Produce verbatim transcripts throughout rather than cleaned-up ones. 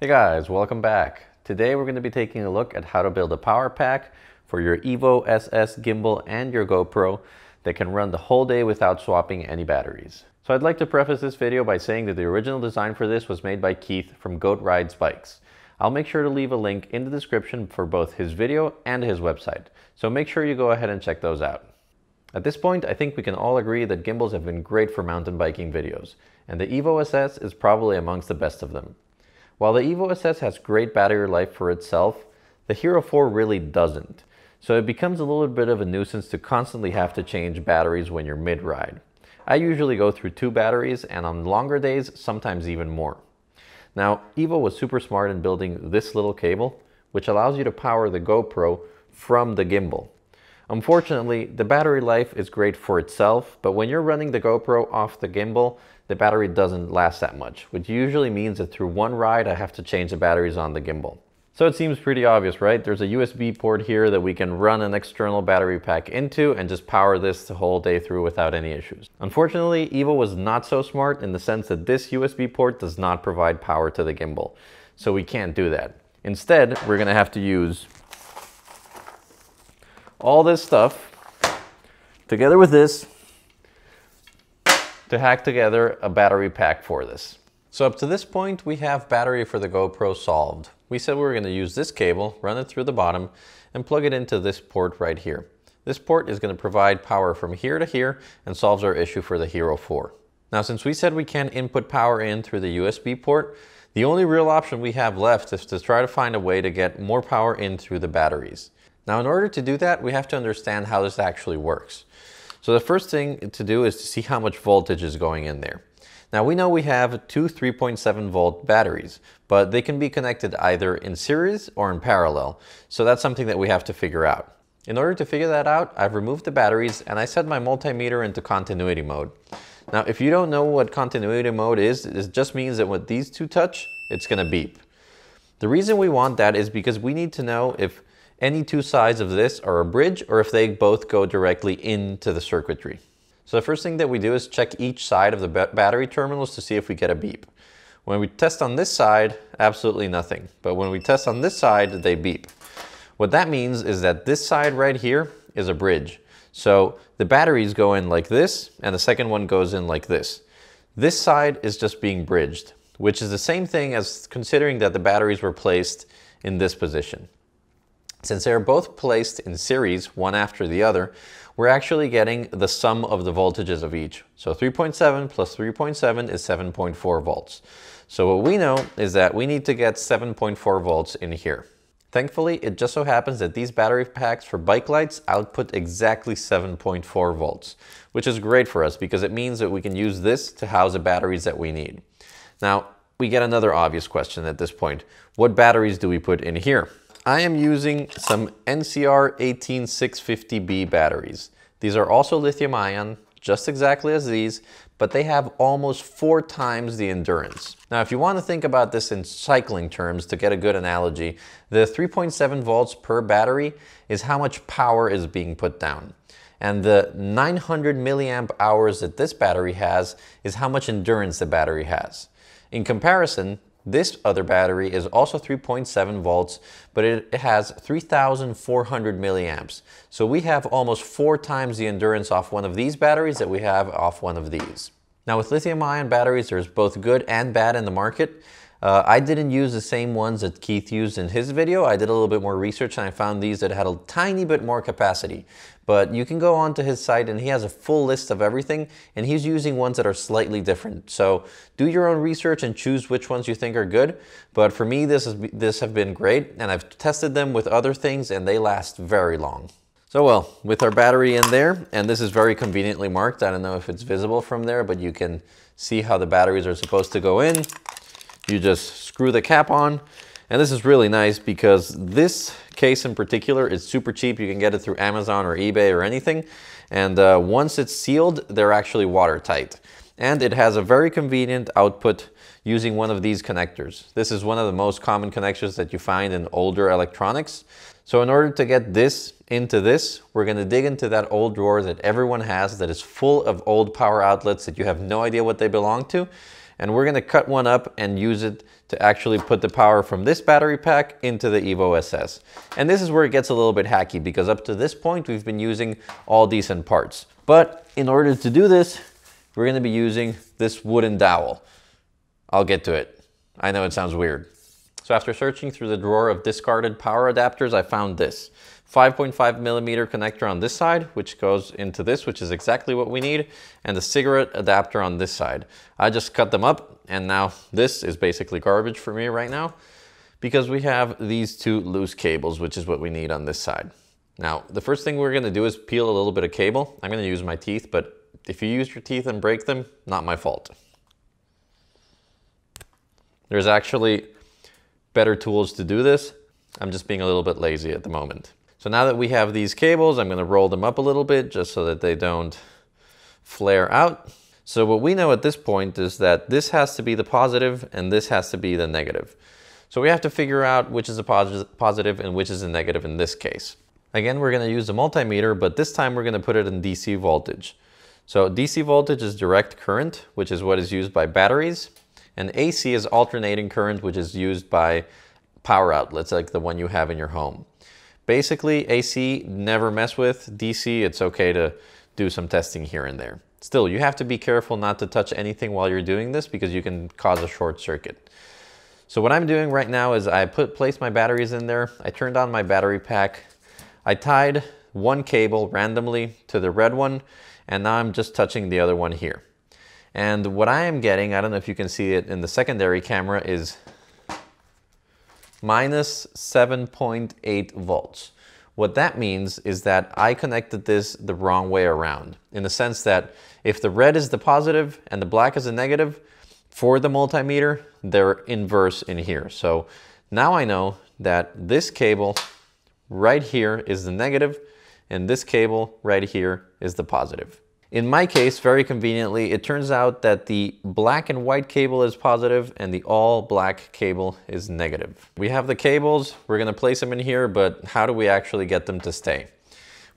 Hey guys, welcome back. Today we're going to be taking a look at how to build a power pack for your EVO S S gimbal and your GoPro that can run the whole day without swapping any batteries. So I'd like to preface this video by saying that the original design for this was made by Keith from Goat Rides Bikes. I'll make sure to leave a link in the description for both his video and his website, so make sure you go ahead and check those out. At this point, I think we can all agree that gimbals have been great for mountain biking videos, and the EVO S S is probably amongst the best of them. While the EVO S S has great battery life for itself, the Hero four really doesn't, so it becomes a little bit of a nuisance to constantly have to change batteries when you're mid-ride. I usually go through two batteries, and on longer days, sometimes even more. Now, EVO was super smart in building this little cable, which allows you to power the GoPro from the gimbal. Unfortunately, the battery life is great for itself, but when you're running the GoPro off the gimbal, the battery doesn't last that much, which usually means that through one ride, I have to change the batteries on the gimbal. So it seems pretty obvious, right? There's a U S B port here that we can run an external battery pack into and just power this the whole day through without any issues. Unfortunately, EVO was not so smart in the sense that this U S B port does not provide power to the gimbal, so we can't do that. Instead, we're gonna have to use all this stuff together with this to hack together a battery pack for this. So up to this point, we have battery for the GoPro solved. We said we were going to use this cable, run it through the bottom, and plug it into this port right here. This port is going to provide power from here to here and solves our issue for the Hero four. Now, since we said we can input power in through the U S B port, the only real option we have left is to try to find a way to get more power in through the batteries. Now, in order to do that, we have to understand how this actually works. So the first thing to do is to see how much voltage is going in there. Now, we know we have two three point seven volt batteries, but they can be connected either in series or in parallel. So that's something that we have to figure out. In order to figure that out, I've removed the batteries and I set my multimeter into continuity mode. Now, if you don't know what continuity mode is, it just means that when these two touch, it's gonna beep. The reason we want that is because we need to know if any two sides of this are a bridge or if they both go directly into the circuitry. So the first thing that we do is check each side of the battery terminals to see if we get a beep. When we test on this side, absolutely nothing. But when we test on this side, they beep. What that means is that this side right here is a bridge. So the batteries go in like this and the second one goes in like this. This side is just being bridged, which is the same thing as considering that the batteries were placed in this position. Since they're both placed in series, one after the other, we're actually getting the sum of the voltages of each. So three point seven plus three point seven is seven point four volts. So what we know is that we need to get seven point four volts in here. Thankfully, it just so happens that these battery packs for bike lights output exactly seven point four volts, which is great for us because it means that we can use this to house the batteries that we need. Now, we get another obvious question at this point. What batteries do we put in here? I am using some N C R one eight six five zero B batteries. These are also lithium ion, just exactly as these, but they have almost four times the endurance. Now, if you want to think about this in cycling terms to get a good analogy, the three point seven volts per battery is how much power is being put down. And the nine hundred milliamp hours that this battery has is how much endurance the battery has. In comparison, this other battery is also three point seven volts, but it has three thousand four hundred milliamps. So we have almost four times the endurance off one of these batteries that we have off one of these. Now, with lithium ion batteries, there's both good and bad in the market. Uh, I didn't use the same ones that Keith used in his video. I did a little bit more research and I found these that had a tiny bit more capacity. But you can go onto his site and he has a full list of everything and he's using ones that are slightly different. So do your own research and choose which ones you think are good. But for me, this is, this have been great and I've tested them with other things and they last very long. So well, with our battery in there, and this is very conveniently marked. I don't know if it's visible from there, but you can see how the batteries are supposed to go in. You just screw the cap on, and this is really nice because this case in particular is super cheap. You can get it through Amazon or eBay or anything, and uh, once it's sealed, they're actually watertight. And it has a very convenient output using one of these connectors. This is one of the most common connectors that you find in older electronics. So in order to get this into this, we're going to dig into that old drawer that everyone has that is full of old power outlets that you have no idea what they belong to. and we're going to cut one up and use it to actually put the power from this battery pack into the EVO S S. And this is where it gets a little bit hacky, because up to this point we've been using all decent parts. But in order to do this, we're going to be using this wooden dowel. I'll get to it. I know it sounds weird. So after searching through the drawer of discarded power adapters, I found this five point five millimeter connector on this side, which goes into this, which is exactly what we need, and the cigarette adapter on this side. I just cut them up, and now this is basically garbage for me right now, because we have these two loose cables, which is what we need on this side. Now, the first thing we're gonna do is peel a little bit of cable. I'm gonna use my teeth, but if you use your teeth and break them, not my fault. There's actually better tools to do this. I'm just being a little bit lazy at the moment. So now that we have these cables, I'm gonna roll them up a little bit just so that they don't flare out. So what we know at this point is that this has to be the positive and this has to be the negative. So we have to figure out which is the positive and which is the negative in this case. Again, we're gonna use a multimeter, but this time we're gonna put it in D C voltage. So D C voltage is direct current, which is what is used by batteries. And A C is alternating current, which is used by power outlets like the one you have in your home. Basically, A C never mess with. D C, it's okay to do some testing here and there. Still, you have to be careful not to touch anything while you're doing this, because you can cause a short circuit. So what I'm doing right now is I put place my batteries in there. I turned on my battery pack. I tied one cable randomly to the red one, and now I'm just touching the other one here. And what I am getting, I don't know if you can see it in the secondary camera, is minus seven point eight volts. What that means is that I connected this the wrong way around, in the sense that if the red is the positive and the black is the negative for the multimeter, they're inverse in here. So now I know that this cable right here is the negative and this cable right here is the positive. In my case, very conveniently, it turns out that the black and white cable is positive and the all black cable is negative. We have the cables, we're gonna place them in here, but how do we actually get them to stay?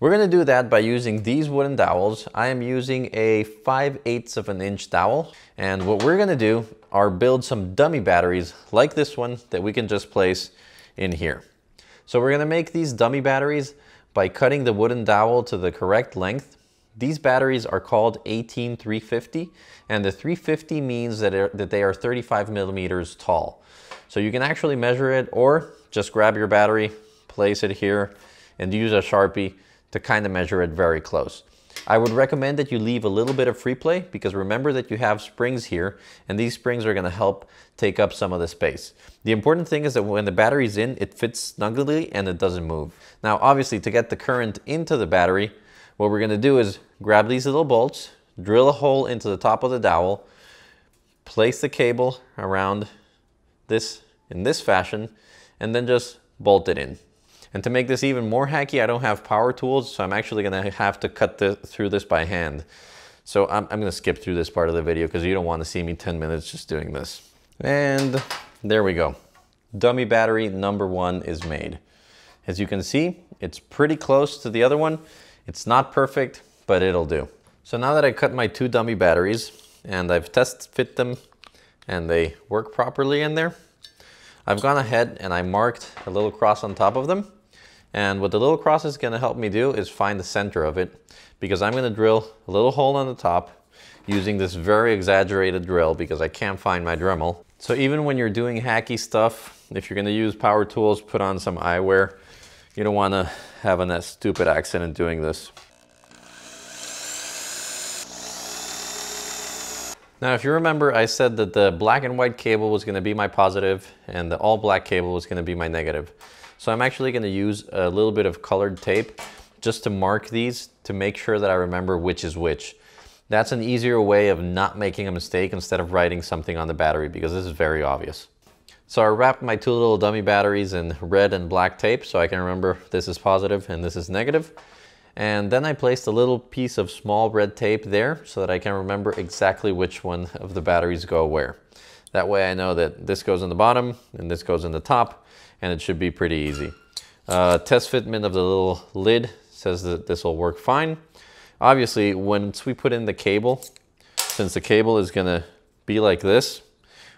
We're gonna do that by using these wooden dowels. I am using a five eighths of an inch dowel. And what we're gonna do are build some dummy batteries like this one that we can just place in here. So we're gonna make these dummy batteries by cutting the wooden dowel to the correct length. These batteries are called eighteen three fifty, and the three fifty means that, it, that they are thirty-five millimeters tall. So you can actually measure it, or just grab your battery, place it here, and use a Sharpie to kind of measure it very close. I would recommend that you leave a little bit of free play, because remember that you have springs here, and these springs are gonna help take up some of the space. The important thing is that when the battery's in, it fits snugly and it doesn't move. Now, obviously, to get the current into the battery, what we're gonna do is grab these little bolts, drill a hole into the top of the dowel, place the cable around this in this fashion, and then just bolt it in. And to make this even more hacky, I don't have power tools, so I'm actually gonna have to cut the, through this by hand. So I'm, I'm gonna skip through this part of the video, because you don't wanna see me ten minutes just doing this. And there we go. Dummy battery number one is made. As you can see, it's pretty close to the other one. It's not perfect, but it'll do. So now that I cut my two dummy batteries and I've test fit them and they work properly in there, I've gone ahead and I marked a little cross on top of them. And what the little cross is gonna help me do is find the center of it, because I'm gonna drill a little hole on the top using this very exaggerated drill, because I can't find my Dremel. So even when you're doing hacky stuff, if you're gonna use power tools, put on some eyewear. You don't want to have a stupid accident doing this. Now, if you remember, I said that the black and white cable was going to be my positive and the all black cable was going to be my negative. So I'm actually going to use a little bit of colored tape just to mark these, to make sure that I remember which is which. That's an easier way of not making a mistake instead of writing something on the battery, because this is very obvious. So I wrapped my two little dummy batteries in red and black tape so I can remember this is positive and this is negative. And then I placed a little piece of small red tape there so that I can remember exactly which one of the batteries go where. That way I know that this goes in the bottom and this goes in the top, and it should be pretty easy. Uh, test fitment of the little lid says that this will work fine. Obviously, once we put in the cable, since the cable is gonna be like this,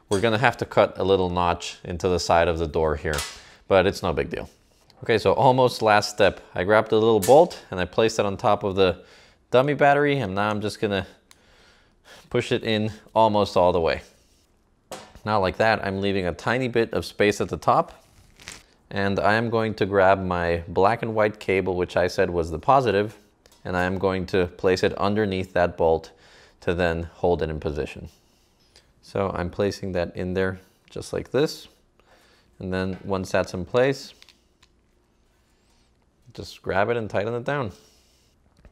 we're gonna have to cut a little notch into the side of the door here, but it's no big deal. Okay, so almost last step. I grabbed a little bolt and I placed it on top of the dummy battery, and now I'm just gonna push it in almost all the way. Now like that, I'm leaving a tiny bit of space at the top, and I am going to grab my black and white cable, which I said was the positive, and I am going to place it underneath that bolt to then hold it in position. So I'm placing that in there just like this. And then once that's in place, just grab it and tighten it down.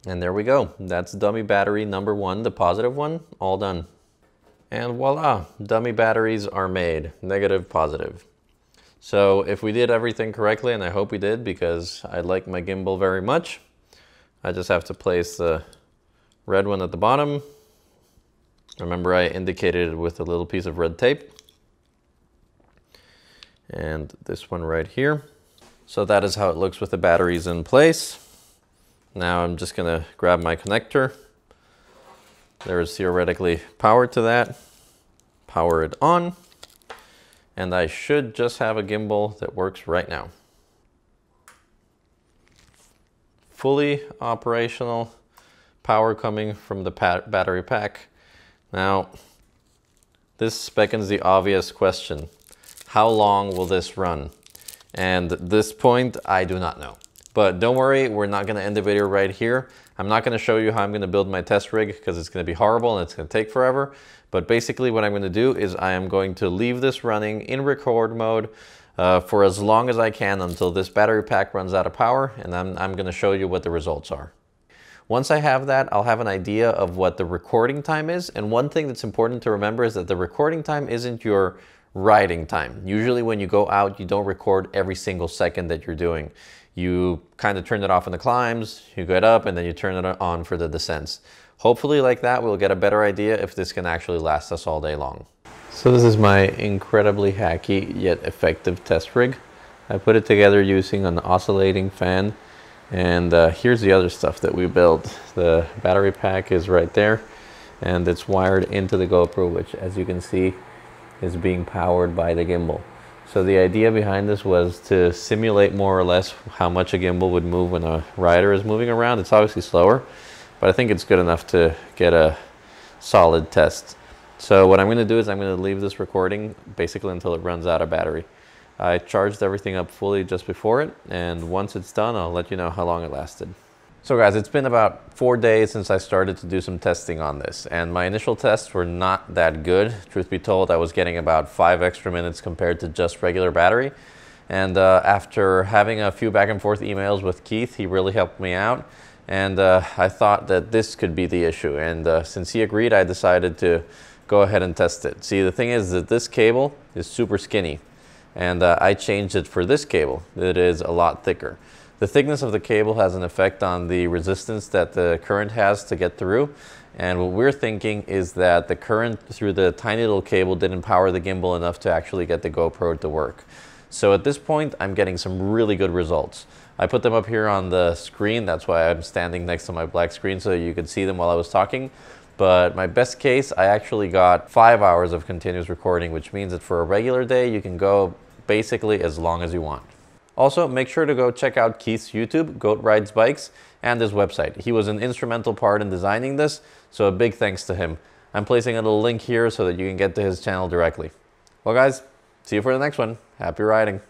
And there we go. That's dummy battery number one, the positive one, all done. And voila, dummy batteries are made, negative, positive. So if we did everything correctly, and I hope we did because I like my gimbal very much, I just have to place the red one at the bottom. Remember, I indicated it with a little piece of red tape. And this one right here. So that is how it looks with the batteries in place. Now I'm just gonna grab my connector. There is theoretically power to that. Power it on. And I should just have a gimbal that works right now. Fully operational, power coming from the battery pack. Now, this beckons the obvious question. How long will this run? And at this point, I do not know. But don't worry, we're not gonna end the video right here. I'm not gonna show you how I'm gonna build my test rig because it's gonna be horrible and it's gonna take forever. But basically what I'm gonna do is I am going to leave this running in record mode uh, for as long as I can until this battery pack runs out of power, and I'm, I'm gonna show you what the results are. Once I have that, I'll have an idea of what the recording time is. And one thing that's important to remember is that the recording time isn't your riding time. Usually when you go out, you don't record every single second that you're doing. You kind of turn it off in the climbs, you get up, and then you turn it on for the descents. Hopefully like that, we'll get a better idea if this can actually last us all day long. So this is my incredibly hacky yet effective test rig. I put it together using an oscillating fan. And uh, here's the other stuff that we built. The battery pack is right there, and it's wired into the GoPro, which as you can see is being powered by the gimbal. So the idea behind this was to simulate more or less how much a gimbal would move when a rider is moving around. It's obviously slower, but I think it's good enough to get a solid test. So what I'm going to do is I'm going to leave this recording basically until it runs out of battery. I charged everything up fully just before it, and once it's done, I'll let you know how long it lasted. So guys, it's been about four days since I started to do some testing on this, and my initial tests were not that good. Truth be told, I was getting about five extra minutes compared to just regular battery. And uh, after having a few back and forth emails with Keith, he really helped me out. And uh, I thought that this could be the issue. And uh, since he agreed, I decided to go ahead and test it. See, the thing is that this cable is super skinny. And uh, I changed it for this cable. It is a lot thicker. The thickness of the cable has an effect on the resistance that the current has to get through. And what we're thinking is that the current through the tiny little cable didn't power the gimbal enough to actually get the GoPro to work. So at this point, I'm getting some really good results. I put them up here on the screen. That's why I'm standing next to my black screen so you could see them while I was talking. But my best case, I actually got five hours of continuous recording, which means that for a regular day, you can go basically as long as you want. Also, make sure to go check out Keith's YouTube, Goat Rides Bikes, and his website. He was an instrumental part in designing this, so a big thanks to him. I'm placing a little link here so that you can get to his channel directly. Well guys, see you for the next one. Happy riding.